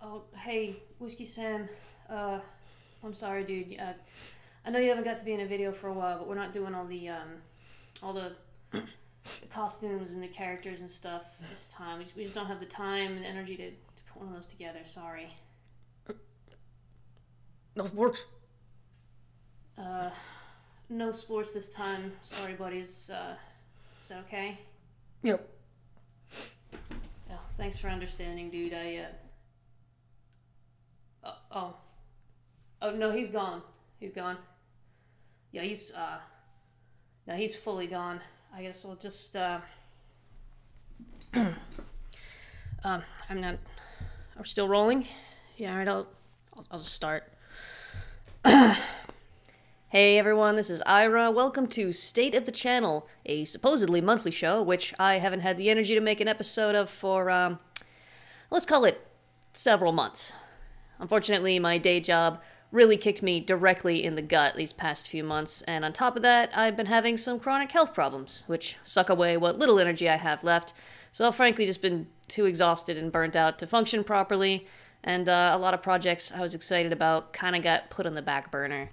Oh, hey, Whiskey Sam. I'm sorry, dude. I know you haven't got to be in a video for a while, but we're not doing all the costumes and the characters and stuff this time. We just don't have the time and energy to put one of those together. Sorry. No sports? No sports this time. Sorry, buddies. Is that okay? Yep. Oh, thanks for understanding, dude. Oh, no, he's gone. He's gone. Yeah, no, he's fully gone. I guess I'll just, I'm still rolling. Yeah, all right, I'll just start. Hey everyone, this is Ira. Welcome to State of the Channel, a supposedly monthly show, which I haven't had the energy to make an episode of for, let's call it several months. Unfortunately, my day job really kicked me directly in the gut these past few months, and on top of that, I've been having some chronic health problems, which suck away what little energy I have left, so I've frankly just been too exhausted and burnt out to function properly, and a lot of projects I was excited about kinda got put on the back burner.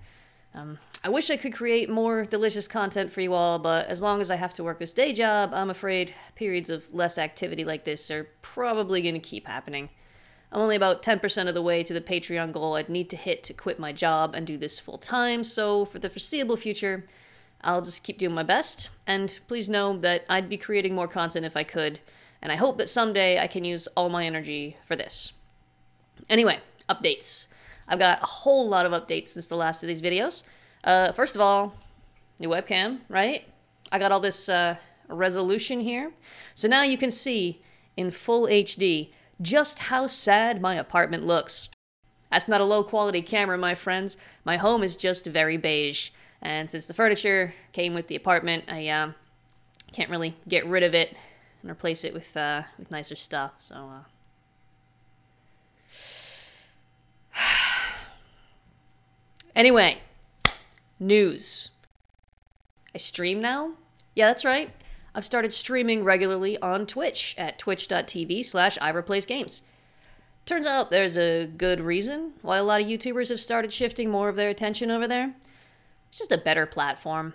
I wish I could create more delicious content for you all, but as long as I have to work this day job, I'm afraid periods of less activity like this are probably gonna keep happening. I'm only about 10% of the way to the Patreon goal I'd need to hit to quit my job and do this full-time, so for the foreseeable future, I'll just keep doing my best, and please know that I'd be creating more content if I could, and I hope that someday I can use all my energy for this. Anyway, updates. I've got a whole lot of updates since the last of these videos. First of all, new webcam, right? I got all this resolution here, so now you can see in full HD just how sad my apartment looks. That's not a low-quality camera, my friends. My home is just very beige, and since the furniture came with the apartment, I can't really get rid of it and replace it with nicer stuff. So, anyway, news. I stream now? Yeah, that's right. I've started streaming regularly on Twitch at twitch.tv/ireplaysgames. Turns out there's a good reason why a lot of YouTubers have started shifting more of their attention over there. It's just a better platform.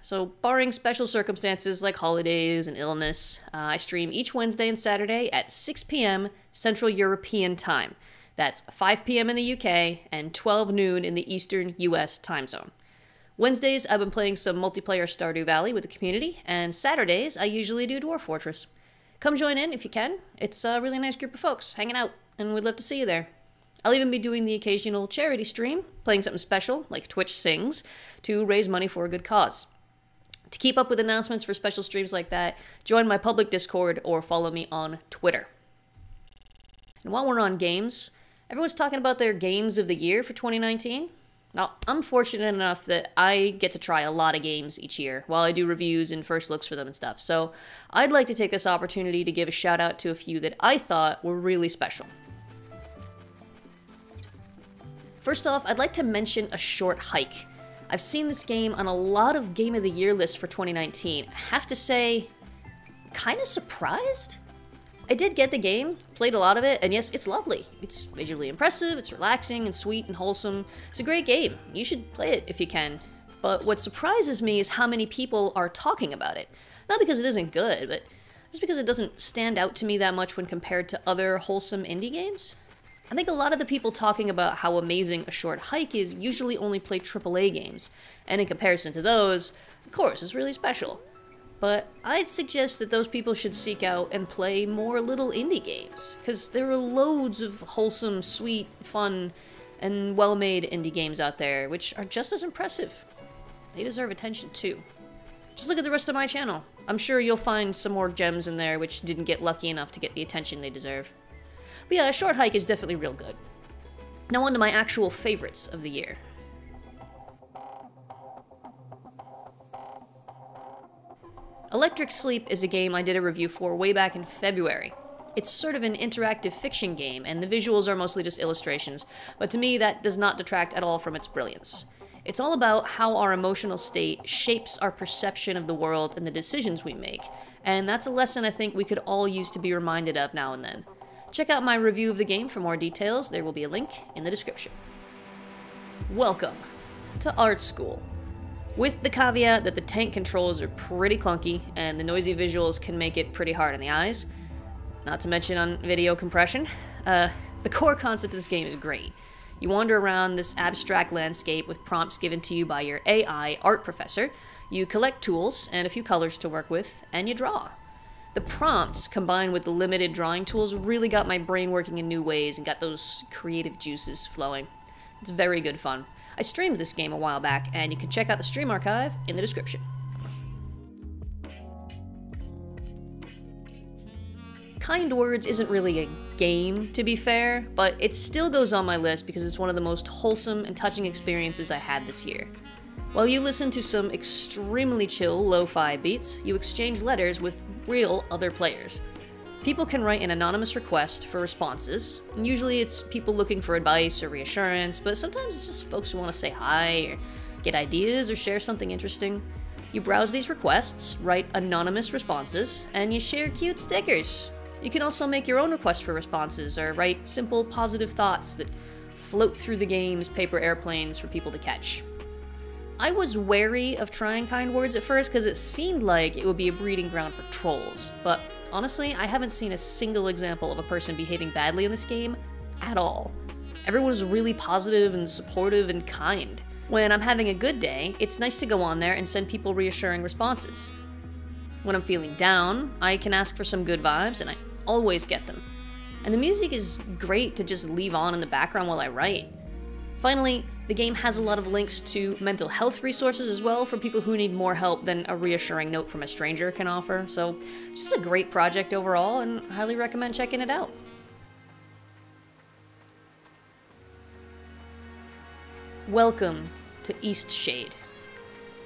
So barring special circumstances like holidays and illness, I stream each Wednesday and Saturday at 6 p.m. Central European Time. That's 5 p.m. in the UK and 12 noon in the Eastern US time zone. Wednesdays, I've been playing some multiplayer Stardew Valley with the community, and Saturdays, I usually do Dwarf Fortress. Come join in if you can. It's a really nice group of folks hanging out, and we'd love to see you there. I'll even be doing the occasional charity stream, playing something special, like Twitch Sings, to raise money for a good cause. To keep up with announcements for special streams like that, join my public Discord or follow me on Twitter. And while we're on games, everyone's talking about their games of the year for 2019. Now, I'm fortunate enough that I get to try a lot of games each year while I do reviews and first looks for them and stuff, so I'd like to take this opportunity to give a shout out to a few that I thought were really special. First off, I'd like to mention A Short Hike. I've seen this game on a lot of Game of the Year lists for 2019. I have to say, kinda surprised? I did get the game, played a lot of it, and yes, it's lovely. It's visually impressive, it's relaxing and sweet and wholesome. It's a great game. You should play it if you can. But what surprises me is how many people are talking about it. Not because it isn't good, but just because it doesn't stand out to me that much when compared to other wholesome indie games. I think a lot of the people talking about how amazing A Short Hike is usually only play AAA games, and in comparison to those, of course, it's really special. But I'd suggest that those people should seek out and play more little indie games, because there are loads of wholesome, sweet, fun, and well-made indie games out there, which are just as impressive. They deserve attention too. Just look at the rest of my channel. I'm sure you'll find some more gems in there which didn't get lucky enough to get the attention they deserve. But yeah, A Short Hike is definitely real good. Now on to my actual favorites of the year. Electric Sleep is a game I did a review for way back in February. It's sort of an interactive fiction game, and the visuals are mostly just illustrations, but to me that does not detract at all from its brilliance. It's all about how our emotional state shapes our perception of the world and the decisions we make, and that's a lesson I think we could all use to be reminded of now and then. Check out my review of the game for more details. There will be a link in the description. Welcome to Art Sqool. With the caveat that the tank controls are pretty clunky and the noisy visuals can make it pretty hard on the eyes, not to mention on video compression, the core concept of this game is great. You wander around this abstract landscape with prompts given to you by your AI art professor, you collect tools and a few colors to work with, and you draw. The prompts, combined with the limited drawing tools, really got my brain working in new ways and got those creative juices flowing. It's very good fun. I streamed this game a while back, and you can check out the stream archive in the description. Kind Words isn't really a game, to be fair, but it still goes on my list because it's one of the most wholesome and touching experiences I had this year. While you listen to some extremely chill lo-fi beats, you exchange letters with real other players. People can write an anonymous request for responses. Usually it's people looking for advice or reassurance, but sometimes it's just folks who want to say hi, or get ideas, or share something interesting. You browse these requests, write anonymous responses, and you share cute stickers. You can also make your own requests for responses, or write simple, positive thoughts that float through the game's paper airplanes for people to catch. I was wary of trying Kind Words at first because it seemed like it would be a breeding ground for trolls, but honestly, I haven't seen a single example of a person behaving badly in this game at all. Everyone is really positive and supportive and kind. When I'm having a good day, it's nice to go on there and send people reassuring responses. When I'm feeling down, I can ask for some good vibes, and I always get them. And the music is great to just leave on in the background while I write. Finally, the game has a lot of links to mental health resources as well for people who need more help than a reassuring note from a stranger can offer, so it's just a great project overall and I highly recommend checking it out. Welcome to Eastshade.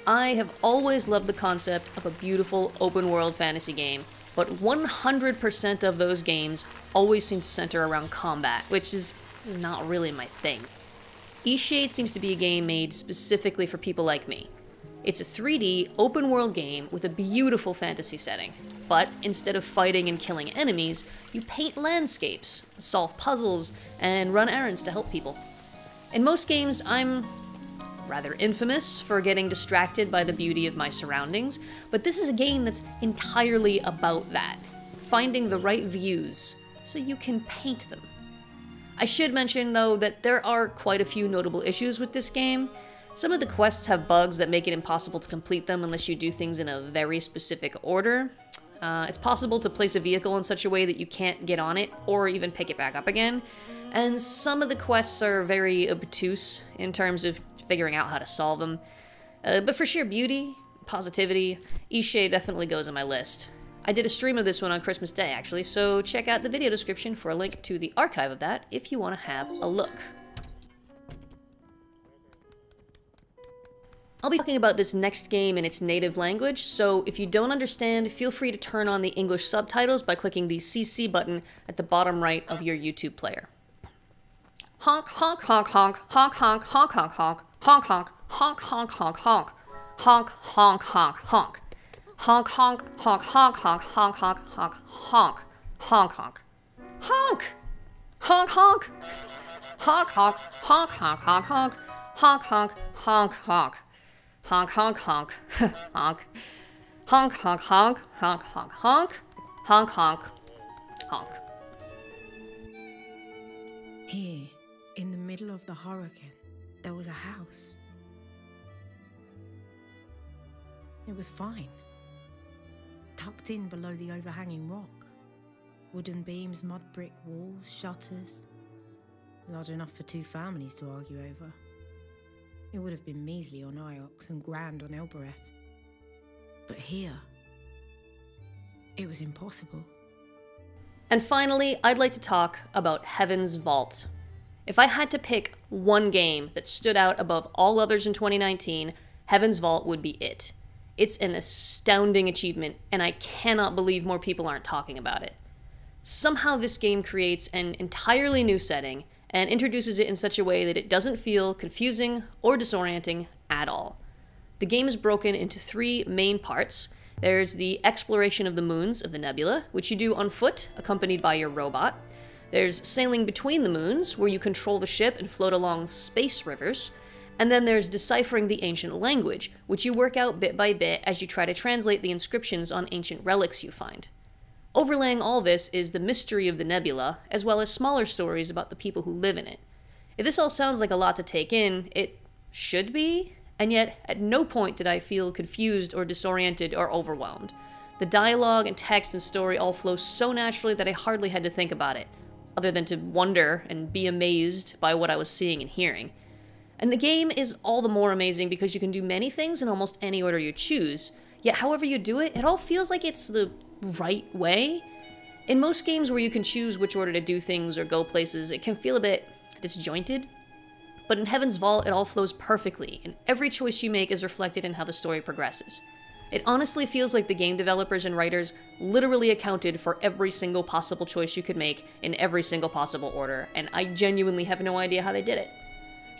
I have always loved the concept of a beautiful open-world fantasy game, but 100% of those games always seem to center around combat, which is not really my thing. Eastshade seems to be a game made specifically for people like me. It's a 3D open world game with a beautiful fantasy setting, but instead of fighting and killing enemies, you paint landscapes, solve puzzles, and run errands to help people. In most games, I'm rather infamous for getting distracted by the beauty of my surroundings, but this is a game that's entirely about that, finding the right views so you can paint them. I should mention, though, that there are quite a few notable issues with this game. Some of the quests have bugs that make it impossible to complete them unless you do things in a very specific order. It's possible to place a vehicle in such a way that you can't get on it or even pick it back up again. And some of the quests are very obtuse in terms of figuring out how to solve them. But for sheer beauty, positivity, Eastshade definitely goes on my list. I did a stream of this one on Christmas Day, actually, so check out the video description for a link to the archive of that if you want to have a look. I'll be talking about this next game in its native language, so if you don't understand, feel free to turn on the English subtitles by clicking the CC button at the bottom right of your YouTube player. Honk, honk, honk, honk, honk, honk, honk, honk, honk, honk, honk, honk, honk, honk, honk, honk, honk, honk, honk. Honk, honk, honk, honk, honk, honk, honk, honk, honk, honk, honk, honk, honk, honk, honk, honk, honk, honk, honk, honk, honk, honk, honk, honk, honk, honk, honk, honk, honk, honk, honk, honk, honk, honk, honk, honk, honk. Here, in the middle of the hurricane, there was a house. It was fine. Tucked in below the overhanging rock. Wooden beams, mud brick walls, shutters. Large enough for two families to argue over. It would have been measly on Iox and grand on Elbereth. But here, it was impossible. And finally, I'd like to talk about Heaven's Vault. If I had to pick one game that stood out above all others in 2019, Heaven's Vault would be it. It's an astounding achievement, and I cannot believe more people aren't talking about it. Somehow this game creates an entirely new setting and introduces it in such a way that it doesn't feel confusing or disorienting at all. The game is broken into three main parts. There's the exploration of the moons of the nebula, which you do on foot, accompanied by your robot. There's sailing between the moons, where you control the ship and float along space rivers. And then there's deciphering the ancient language, which you work out bit by bit as you try to translate the inscriptions on ancient relics you find. Overlaying all this is the mystery of the nebula, as well as smaller stories about the people who live in it. If this all sounds like a lot to take in, it should be, and yet at no point did I feel confused or disoriented or overwhelmed. The dialogue and text and story all flow so naturally that I hardly had to think about it, other than to wonder and be amazed by what I was seeing and hearing. And the game is all the more amazing because you can do many things in almost any order you choose, yet however you do it, it all feels like it's the right way. In most games where you can choose which order to do things or go places, it can feel a bit disjointed. But in Heaven's Vault, it all flows perfectly, and every choice you make is reflected in how the story progresses. It honestly feels like the game developers and writers literally accounted for every single possible choice you could make in every single possible order, and I genuinely have no idea how they did it.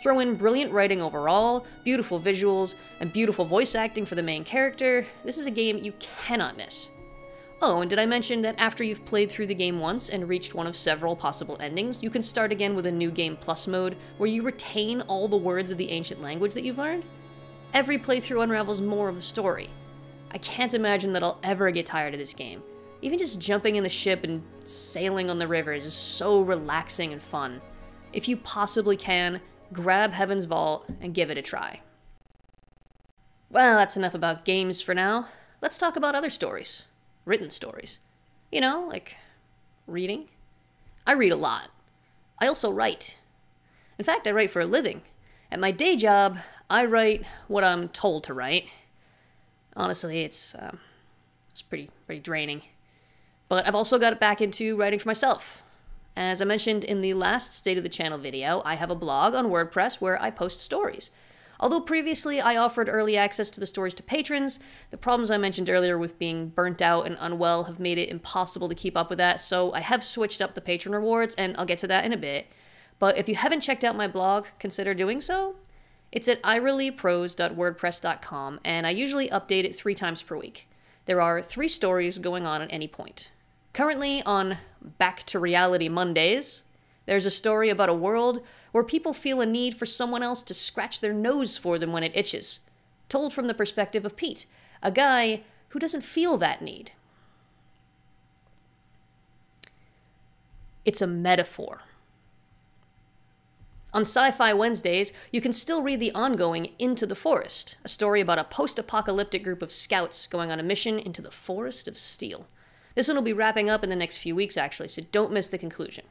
Throw in brilliant writing overall, beautiful visuals, and beautiful voice acting for the main character. This is a game you cannot miss. Oh, and did I mention that after you've played through the game once and reached one of several possible endings, you can start again with a New Game Plus mode, where you retain all the words of the ancient language that you've learned? Every playthrough unravels more of the story. I can't imagine that I'll ever get tired of this game. Even just jumping in the ship and sailing on the rivers is so relaxing and fun. If you possibly can, grab Heaven's Vault and give it a try. Well, that's enough about games for now. Let's talk about other stories. Written stories. You know, like reading. I read a lot. I also write. In fact, I write for a living. At my day job, I write what I'm told to write. Honestly, it's pretty draining. But I've also got back into writing for myself. As I mentioned in the last State of the Channel video, I have a blog on WordPress where I post stories. Although previously I offered early access to the stories to patrons, the problems I mentioned earlier with being burnt out and unwell have made it impossible to keep up with that, so I have switched up the patron rewards, and I'll get to that in a bit. But if you haven't checked out my blog, consider doing so. It's at ireallyprose.wordpress.com, and I usually update it 3 times per week. There are 3 stories going on at any point. Currently on Back to Reality Mondays, there's a story about a world where people feel a need for someone else to scratch their nose for them when it itches, told from the perspective of Pete, a guy who doesn't feel that need. It's a metaphor. On Sci-Fi Wednesdays, you can still read the ongoing Into the Forest, a story about a post-apocalyptic group of scouts going on a mission into the Forest of Steel. This one will be wrapping up in the next few weeks, actually, so don't miss the conclusion.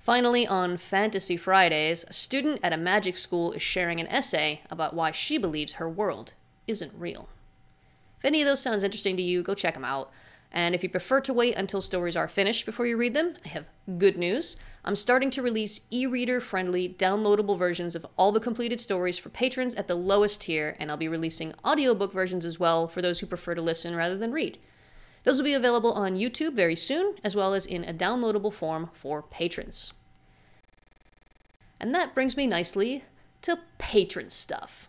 Finally, on Fantasy Fridays, a student at a magic school is sharing an essay about why she believes her world isn't real. If any of those sounds interesting to you, go check them out. And if you prefer to wait until stories are finished before you read them, I have good news. I'm starting to release e-reader-friendly, downloadable versions of all the completed stories for patrons at the lowest tier, and I'll be releasing audiobook versions as well for those who prefer to listen rather than read. Those will be available on YouTube very soon, as well as in a downloadable form for patrons. And that brings me nicely to patron stuff.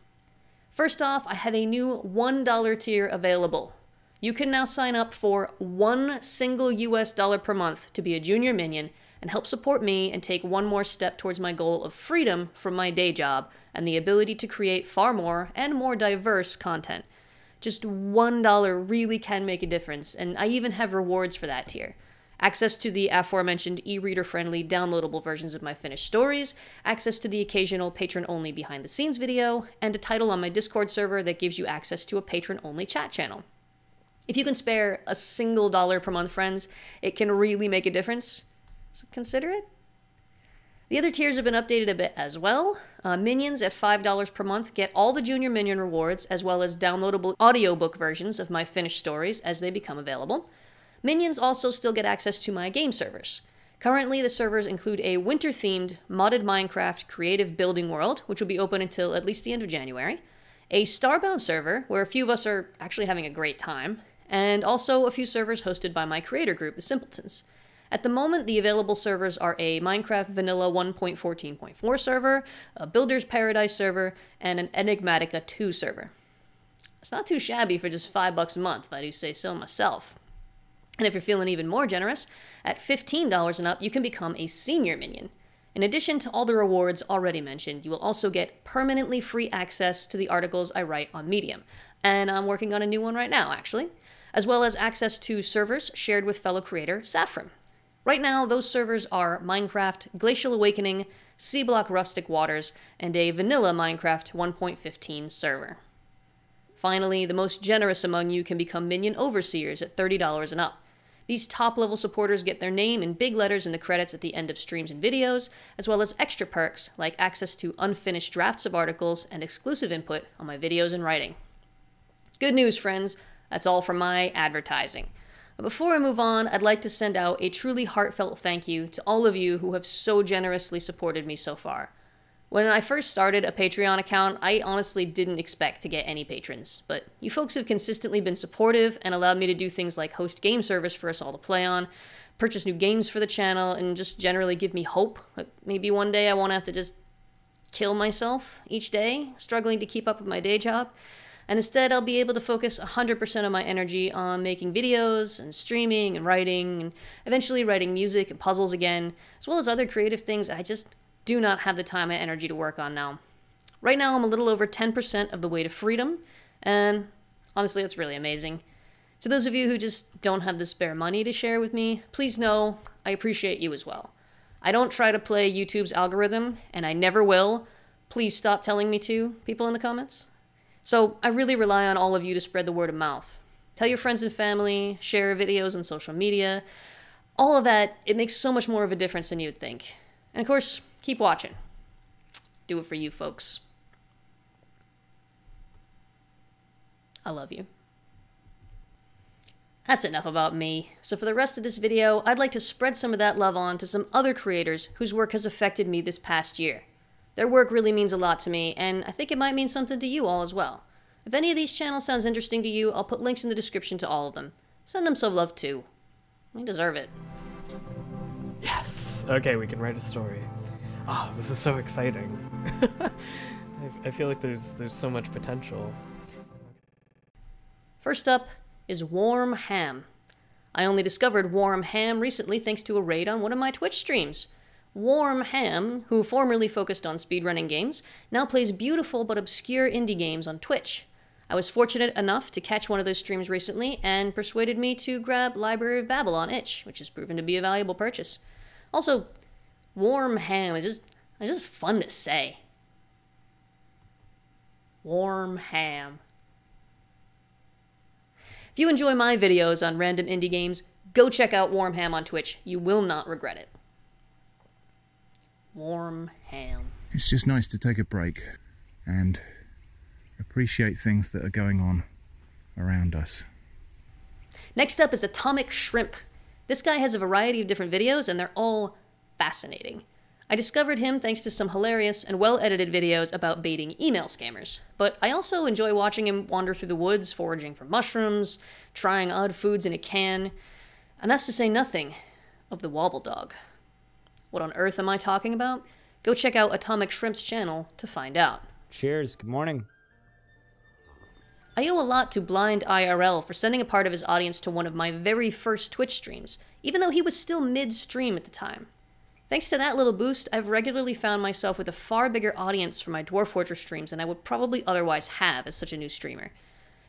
First off, I have a new $1 tier available. You can now sign up for $1 US dollar per month to be a junior minion and help support me and take one more step towards my goal of freedom from my day job and the ability to create far more and more diverse content. Just $1 really can make a difference, and I even have rewards for that tier. Access to the aforementioned e-reader-friendly downloadable versions of my finished stories, access to the occasional patron-only behind-the-scenes video, and a title on my Discord server that gives you access to a patron-only chat channel. If you can spare a single dollar per month, friends, it can really make a difference, so consider it. The other tiers have been updated a bit as well. Minions at $5 per month get all the junior minion rewards as well as downloadable audiobook versions of my finished stories as they become available. Minions also still get access to my game servers. Currently, the servers include a winter-themed modded Minecraft creative building world, which will be open until at least the end of January, a Starbound server, where a few of us are actually having a great time, and also a few servers hosted by my creator group, The Simpletons. At the moment, the available servers are a Minecraft Vanilla 1.14.4 server, a Builder's Paradise server, and an Enigmatica 2 server. It's not too shabby for just $5 a month, if I do say so myself. And if you're feeling even more generous, at $15 and up, you can become a senior minion. In addition to all the rewards already mentioned, you will also get permanently free access to the articles I write on Medium. And I'm working on a new one right now, actually, as well as access to servers shared with fellow creator Saffron. Right now, those servers are Minecraft, Glacial Awakening, Sea Block Rustic Waters, and a vanilla Minecraft 1.15 server. Finally, the most generous among you can become Minion Overseers at $30 and up. These top-level supporters get their name in big letters in the credits at the end of streams and videos, as well as extra perks like access to unfinished drafts of articles and exclusive input on my videos and writing. Good news, friends. That's all for my advertising. But before I move on, I'd like to send out a truly heartfelt thank you to all of you who have so generously supported me so far. When I first started a Patreon account, I honestly didn't expect to get any patrons, but you folks have consistently been supportive and allowed me to do things like host game service for us all to play on, purchase new games for the channel, and just generally give me hope that maybe one day I won't have to just kill myself each day, struggling to keep up with my day job, and instead I'll be able to focus 100% of my energy on making videos and streaming and writing, and eventually writing music and puzzles again, as well as other creative things I just do not have the time and energy to work on now. Right now, I'm a little over 10% of the way to freedom, and honestly, it's really amazing. To those of you who just don't have the spare money to share with me, please know I appreciate you as well. I don't try to play YouTube's algorithm, and I never will. Please stop telling me to, people in the comments. So I really rely on all of you to spread the word of mouth. Tell your friends and family, share videos on social media, all of that. It makes so much more of a difference than you would think. And of course, keep watching. Do it for you folks. I love you. That's enough about me. So for the rest of this video, I'd like to spread some of that love on to some other creators whose work has affected me this past year. Their work really means a lot to me, and I think it might mean something to you all as well. If any of these channels sounds interesting to you, I'll put links in the description to all of them. Send them some love too. They deserve it. Yes! Okay, we can write a story. Oh, this is so exciting. I feel like there's so much potential. First up is Warm Ham. I only discovered Warm Ham recently thanks to a raid on one of my Twitch streams. Warm Ham, who formerly focused on speedrunning games, now plays beautiful but obscure indie games on Twitch. I was fortunate enough to catch one of those streams recently and persuaded me to grab Library of Babylon Itch, which has proven to be a valuable purchase. Also, Warm Ham is just fun to say. Warm Ham. If you enjoy my videos on random indie games, go check out Warm Ham on Twitch. You will not regret it. Warm Ham. It's just nice to take a break and appreciate things that are going on around us. Next up is Atomic Shrimp. This guy has a variety of different videos and they're all fascinating. I discovered him thanks to some hilarious and well-edited videos about baiting email scammers, but I also enjoy watching him wander through the woods foraging for mushrooms, trying odd foods in a can, and that's to say nothing of the wobble dog. What on earth am I talking about? Go check out Atomic Shrimp's channel to find out. Cheers, good morning. I owe a lot to Blind IRL for sending a part of his audience to one of my very first Twitch streams, even though he was still mid-stream at the time. Thanks to that little boost, I've regularly found myself with a far bigger audience for my Dwarf Fortress streams than I would probably otherwise have as such a new streamer.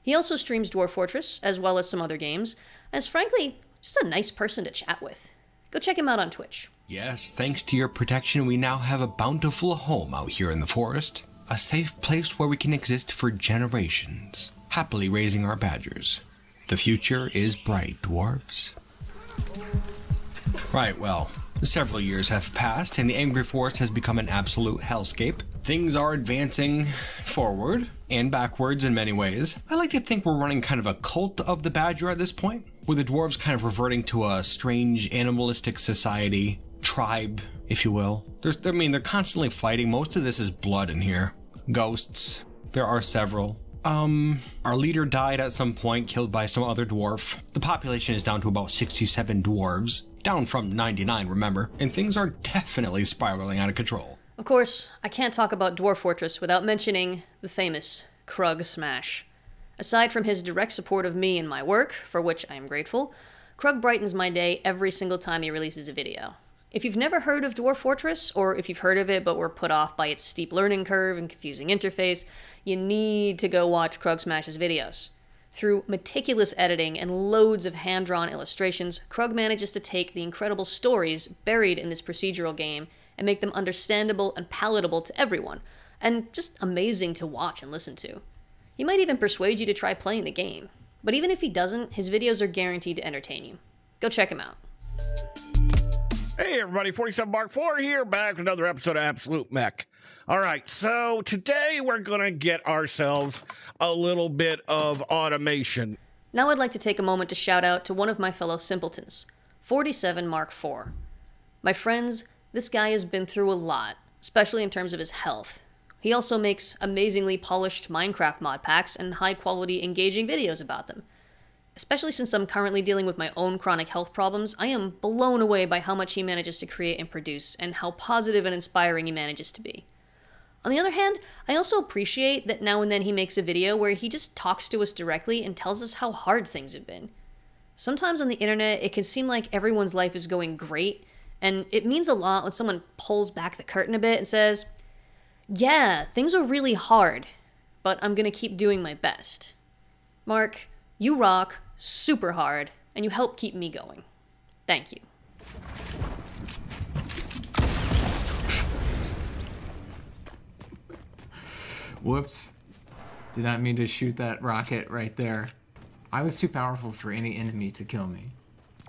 He also streams Dwarf Fortress, as well as some other games, and is frankly just a nice person to chat with. Go check him out on Twitch. Yes, thanks to your protection, we now have a bountiful home out here in the forest. A safe place where we can exist for generations, happily raising our badgers. The future is bright, dwarves. Right, well. Several years have passed, and the Angry Forest has become an absolute hellscape. Things are advancing forward and backwards in many ways. I like to think we're running kind of a cult of the badger at this point, with the dwarves kind of reverting to a strange animalistic society, tribe, if you will. They're constantly fighting. Most of this is blood in here. Ghosts. There are several. Our leader died at some point, killed by some other dwarf. The population is down to about 67 dwarves. Down from 99, remember, and things are definitely spiraling out of control. Of course, I can't talk about Dwarf Fortress without mentioning the famous Krug Smash. Aside from his direct support of me and my work, for which I am grateful, Krug brightens my day every single time he releases a video. If you've never heard of Dwarf Fortress, or if you've heard of it but were put off by its steep learning curve and confusing interface, you need to go watch Krug Smash's videos. Through meticulous editing and loads of hand-drawn illustrations, Krug manages to take the incredible stories buried in this procedural game and make them understandable and palatable to everyone, and just amazing to watch and listen to. He might even persuade you to try playing the game, but even if he doesn't, his videos are guaranteed to entertain you. Go check him out. Hey everybody, 47 Mark IV here, back with another episode of Absolute Mech. All right, so today we're gonna get ourselves a little bit of automation. Now I'd like to take a moment to shout out to one of my fellow simpletons, 47 Mark IV. My friends, this guy has been through a lot, especially in terms of his health. He also makes amazingly polished Minecraft mod packs and high-quality, engaging videos about them. Especially since I'm currently dealing with my own chronic health problems, I am blown away by how much he manages to create and produce, and how positive and inspiring he manages to be. On the other hand, I also appreciate that now and then he makes a video where he just talks to us directly and tells us how hard things have been. Sometimes on the internet, it can seem like everyone's life is going great, and it means a lot when someone pulls back the curtain a bit and says, "Yeah, things are really hard, but I'm gonna keep doing my best." Mark, you rock super hard, and you help keep me going. Thank you. Whoops. Did not mean to shoot that rocket right there. I was too powerful for any enemy to kill me,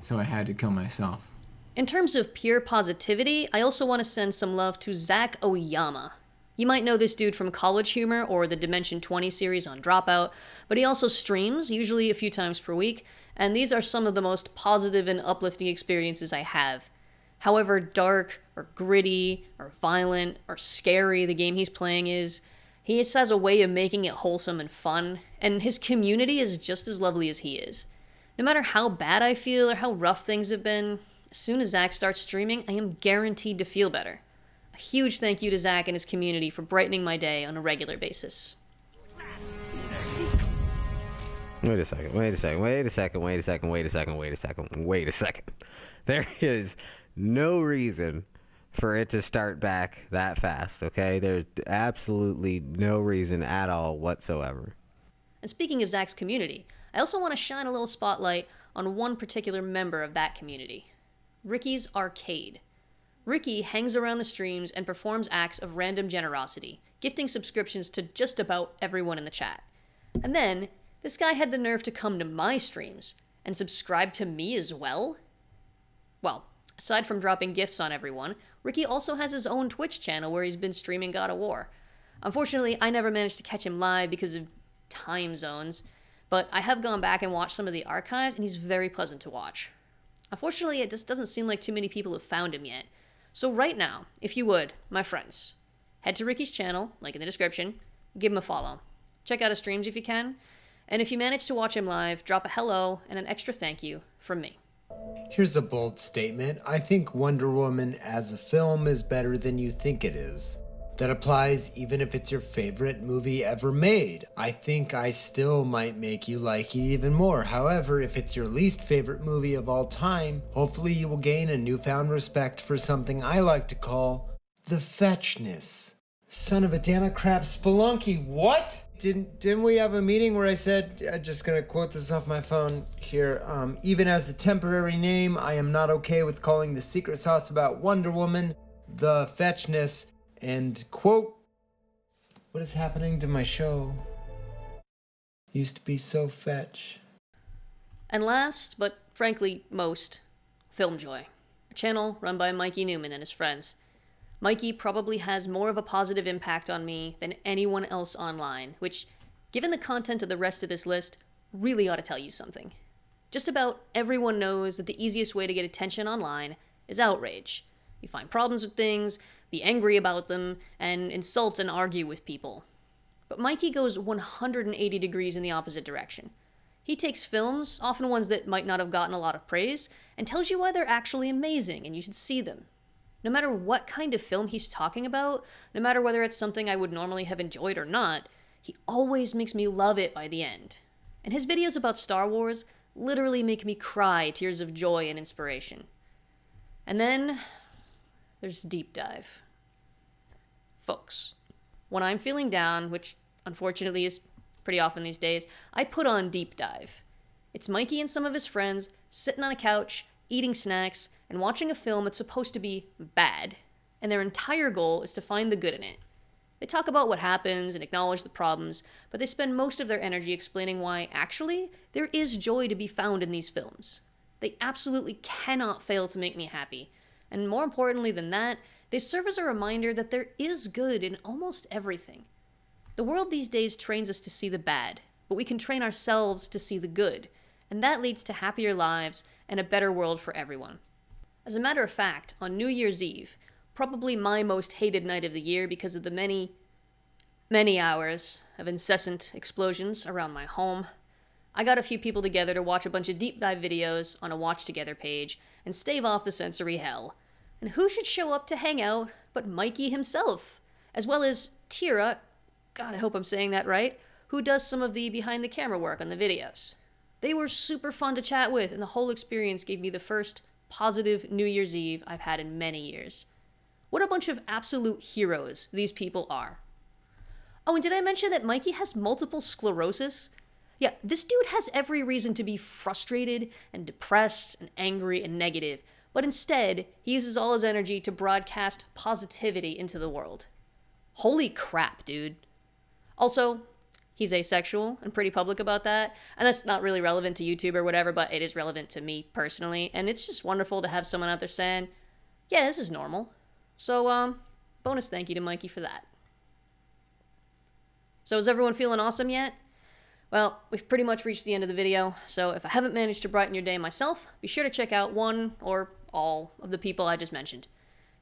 so I had to kill myself. In terms of pure positivity, I also want to send some love to Zach Oyama. You might know this dude from College Humor or the Dimension 20 series on Dropout, but he also streams, usually a few times per week, and these are some of the most positive and uplifting experiences I have. However dark, or gritty, or violent, or scary the game he's playing is, he just has a way of making it wholesome and fun, and his community is just as lovely as he is. No matter how bad I feel or how rough things have been, as soon as Zach starts streaming, I am guaranteed to feel better. A huge thank you to Zach and his community for brightening my day on a regular basis. Wait a second. There is no reason for it to start back that fast, okay? There's absolutely no reason at all whatsoever. And speaking of Zach's community, I also want to shine a little spotlight on one particular member of that community, Ricky's Arcade. Ricky hangs around the streams and performs acts of random generosity, gifting subscriptions to just about everyone in the chat. And then, this guy had the nerve to come to my streams and subscribe to me as well? Well, aside from dropping gifts on everyone, Ricky also has his own Twitch channel where he's been streaming God of War. Unfortunately, I never managed to catch him live because of time zones, but I have gone back and watched some of the archives and he's very pleasant to watch. Unfortunately, it just doesn't seem like too many people have found him yet. So right now, if you would, my friends, head to Ricky's channel, link in the description, give him a follow. Check out his streams if you can, and if you manage to watch him live, drop a hello and an extra thank you from me. Here's a bold statement. I think Wonder Woman as a film is better than you think it is. That applies even if it's your favorite movie ever made. I think I still might make you like it even more. However, if it's your least favorite movie of all time, hopefully you will gain a newfound respect for something I like to call the fetchness. Son of a damn it, crap spelunky, what? Didn't we have a meeting where I said, I'm just gonna quote this off my phone here, even as a temporary name, I am not okay with calling the secret sauce about Wonder Woman the fetchness. And quote, what is happening to my show? Used to be so fetch. And last, but frankly most, FilmJoy, a channel run by Mikey Newman and his friends. Mikey probably has more of a positive impact on me than anyone else online, which, given the content of the rest of this list, really ought to tell you something. Just about everyone knows that the easiest way to get attention online is outrage. You find problems with things, be angry about them, and insult and argue with people. But Mikey goes 180 degrees in the opposite direction. He takes films, often ones that might not have gotten a lot of praise, and tells you why they're actually amazing and you should see them. No matter what kind of film he's talking about, no matter whether it's something I would normally have enjoyed or not, he always makes me love it by the end. And his videos about Star Wars literally make me cry tears of joy and inspiration. And then there's Deep Dive. Folks, when I'm feeling down, which unfortunately is pretty often these days, I put on Deep Dive. It's Mikey and some of his friends sitting on a couch, eating snacks, and watching a film that's supposed to be bad, and their entire goal is to find the good in it. They talk about what happens and acknowledge the problems, but they spend most of their energy explaining why, actually, there is joy to be found in these films. They absolutely cannot fail to make me happy, and more importantly than that, they serve as a reminder that there is good in almost everything. The world these days trains us to see the bad, but we can train ourselves to see the good, and that leads to happier lives and a better world for everyone. As a matter of fact, on New Year's Eve, probably my most hated night of the year because of the many, many hours of incessant explosions around my home, I got a few people together to watch a bunch of deep dive videos on a Watch Together page and stave off the sensory hell. And who should show up to hang out but Mikey himself, as well as Tira, God, I hope I'm saying that right, who does some of the behind-the-camera work on the videos. They were super fun to chat with, and the whole experience gave me the first positive New Year's Eve I've had in many years. What a bunch of absolute heroes these people are. Oh, and did I mention that Mikey has multiple sclerosis? Yeah, this dude has every reason to be frustrated and depressed and angry and negative, but instead, he uses all his energy to broadcast positivity into the world. Holy crap, dude. Also, he's asexual and pretty public about that, and that's not really relevant to YouTube or whatever, but it is relevant to me personally, and it's just wonderful to have someone out there saying, yeah, this is normal. So, bonus thank you to Mikey for that. So is everyone feeling awesome yet? Well, we've pretty much reached the end of the video, so if I haven't managed to brighten your day myself, be sure to check out one or all of the people I just mentioned.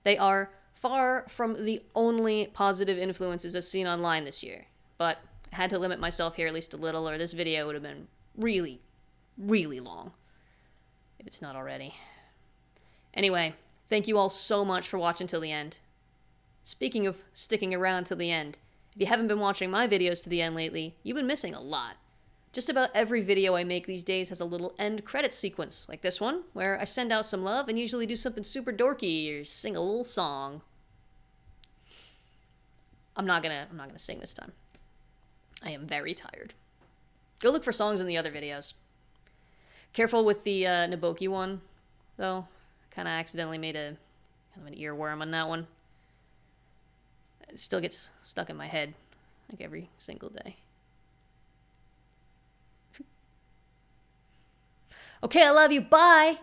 They are far from the only positive influences I've seen online this year, but I had to limit myself here at least a little, or this video would have been really, really long, if it's not already. Anyway, thank you all so much for watching till the end. Speaking of sticking around till the end, if you haven't been watching my videos to the end lately, you've been missing a lot. Just about every video I make these days has a little end credit sequence, like this one, where I send out some love and usually do something super dorky or sing a little song. I'm not gonna sing this time. I am very tired. Go look for songs in the other videos. Careful with the Naboki one, though. Kind of accidentally made a kind of an earworm on that one. It still gets stuck in my head, like every single day. Okay, I love you. Bye.